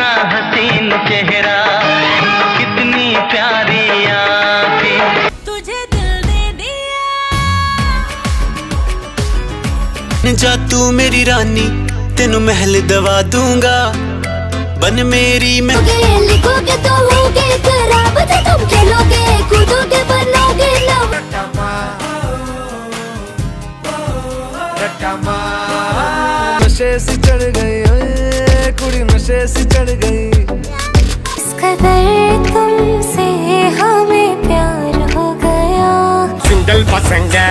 कितना हसीन चेहरा, कितनी प्यारी आँखें, तुझे दिल दे दिया। जा तू मेरी रानी, तेनू महल दवा दूंगा, बन मेरी में लिखोगे तो होगे खराब, तुम खेलोगे कूदोगे बनोगे लव। नशे से चढ़ गई कुड़ी, नशे से चढ़ गई। इस कदर तुमसे हमें प्यार हो गया। सिंगल पसंद है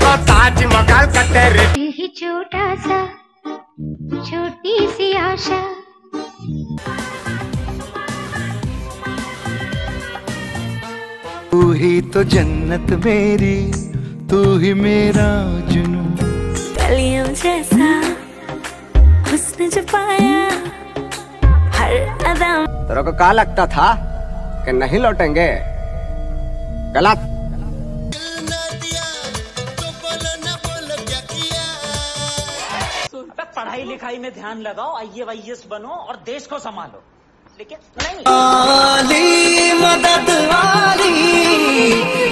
को ताज महल का तेरे ही छोटा सा छोटी सी आशा। तू ही तो जन्नत मेरी, तू ही मेरा जुनू। कलियों जैसा हुस्न छुपाया हर अदा। तेरे को क्या लगता था कि नहीं लौटेंगे? गलत। पढ़ाई लिखाई में ध्यान लगाओ, IAS बनो और देश को संभालो, लेकिन नहीं। आली मदद वाली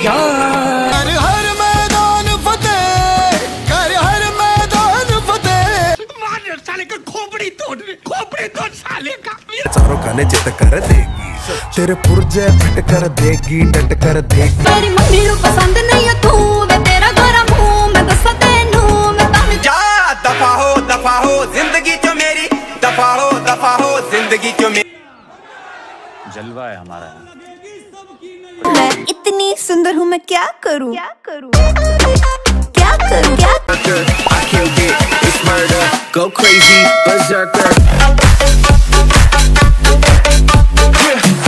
यार, हर मैदान फतेह, कर हर मैदान फतेह। मार साले का खोपड़ी तोड़, खोपड़ी तोड़ साले का। चारों काने चित कर देगी, तेरे पुर्जे फट कर देगी, डट कर देगी। मेरी मम्मी को पसंद नहीं है तू, मैं तेरा गरम हूँ, मैं बस तेनू मैं ताने जा। दफा हो जिंदगी जो मेरी, दफा हो जिंदगी जो मेरी। जलवा है हमारा। मैं इतनी सुंदर हूँ, मैं क्या करूँ क्या करूँ क्या करूँ क्या करूँ।